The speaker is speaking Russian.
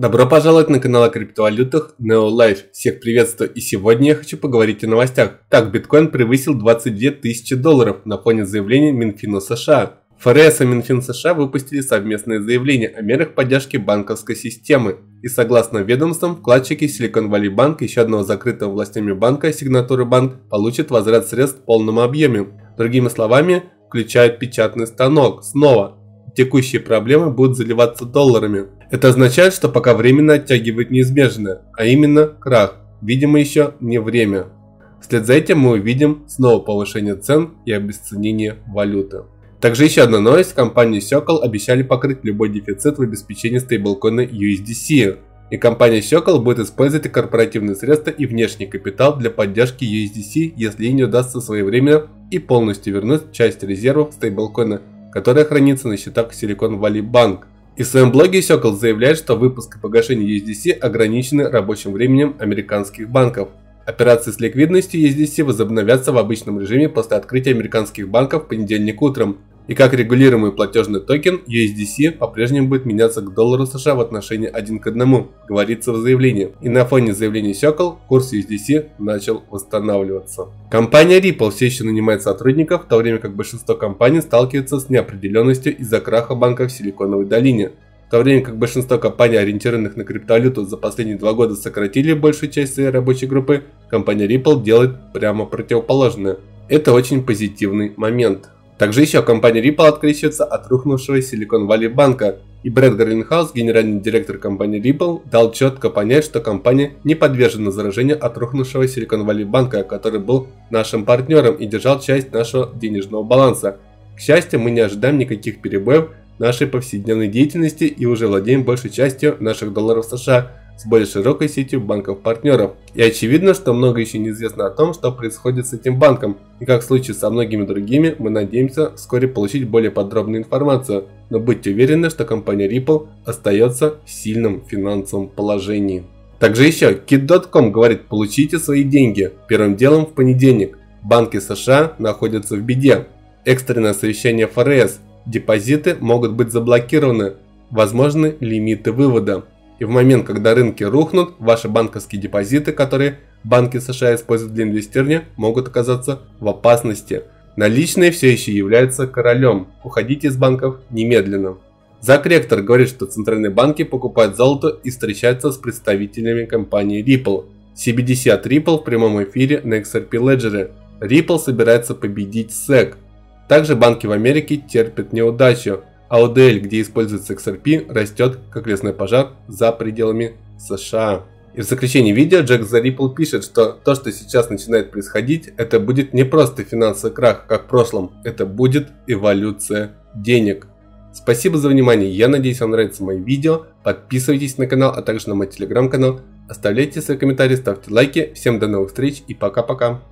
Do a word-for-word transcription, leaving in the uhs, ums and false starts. Добро пожаловать на канал о криптовалютах Neo Life. Всех приветствую, и сегодня я хочу поговорить о новостях. Так, биткоин превысил двадцать две тысячи долларов на фоне заявления Минфина США. ФРС и Минфин США выпустили совместное заявление о мерах поддержки банковской системы. И согласно ведомствам, вкладчики Silicon Valley Bank, еще одного закрытого властями банка, Signature Bank, получат возврат средств в полном объеме. Другими словами, включают печатный станок. Снова. Текущие проблемы будут заливаться долларами. Это означает, что пока временно оттягивает неизбежное, а именно крах. Видимо, еще не время. Вслед за этим мы увидим снова повышение цен и обесценение валюты. Также еще одна новость. Компании Сокол обещали покрыть любой дефицит в обеспечении стейблкоина ю эс ди си. И компания Circle будет использовать и корпоративные средства, и внешний капитал для поддержки ю эс ди си, если ей не удастся своевременно и полностью вернуть часть резервов стейблкоина, которая хранится на счетах Silicon Valley Bank. И в своем блоге Circle заявляет, что выпуск и погашение ю эс ди си ограничены рабочим временем американских банков. Операции с ликвидностью ю эс ди си возобновятся в обычном режиме после открытия американских банков в понедельник утром. И как регулируемый платежный токен, ю эс ди си по-прежнему будет меняться к доллару США в отношении один к одному, говорится в заявлении. И на фоне заявления Circle курс ю эс ди си начал восстанавливаться. Компания Ripple все еще нанимает сотрудников, в то время как большинство компаний сталкиваются с неопределенностью из-за краха банков в Силиконовой долине. В то время как большинство компаний, ориентированных на криптовалюту, за последние два года сократили большую часть своей рабочей группы, компания Ripple делает прямо противоположное. Это очень позитивный момент. Также еще компания Ripple открещивается от рухнувшего Silicon Valley банка, и Брэд Гарлингхаус, генеральный директор компании Ripple, дал четко понять, что компания не подвержена заражению от рухнувшего Silicon Valley банка, который был нашим партнером и держал часть нашего денежного баланса. К счастью, мы не ожидаем никаких перебоев нашей повседневной деятельности и уже владеем большей частью наших долларов США с более широкой сетью банков-партнеров. И очевидно, что много еще неизвестно о том, что происходит с этим банком, и как в случае со многими другими, мы надеемся вскоре получить более подробную информацию, но будьте уверены, что компания Ripple остается в сильном финансовом положении. Также еще кит точка ком говорит: получите свои деньги. Первым делом в понедельник. Банки США находятся в беде. Экстренное совещание ФРС. Депозиты могут быть заблокированы. Возможны лимиты вывода. И в момент, когда рынки рухнут, ваши банковские депозиты, которые банки США используют для инвестирования, могут оказаться в опасности. Наличные все еще являются королем. Уходите из банков немедленно. Зак-ректор говорит, что центральные банки покупают золото и встречаются с представителями компании Ripple. си би ди си от Ripple в прямом эфире на икс ар пи Ledger. Ripple собирается победить эс и си. Также банки в Америке терпят неудачу. А о дэ эл, где используется икс ар пи, растет, как лесной пожар, за пределами США. И в заключении видео Jack the Ripple пишет, что то, что сейчас начинает происходить, это будет не просто финансовый крах, как в прошлом, это будет эволюция денег. Спасибо за внимание, я надеюсь, вам нравится мое видео, подписывайтесь на канал, а также на мой телеграм-канал, оставляйте свои комментарии, ставьте лайки, всем до новых встреч и пока-пока.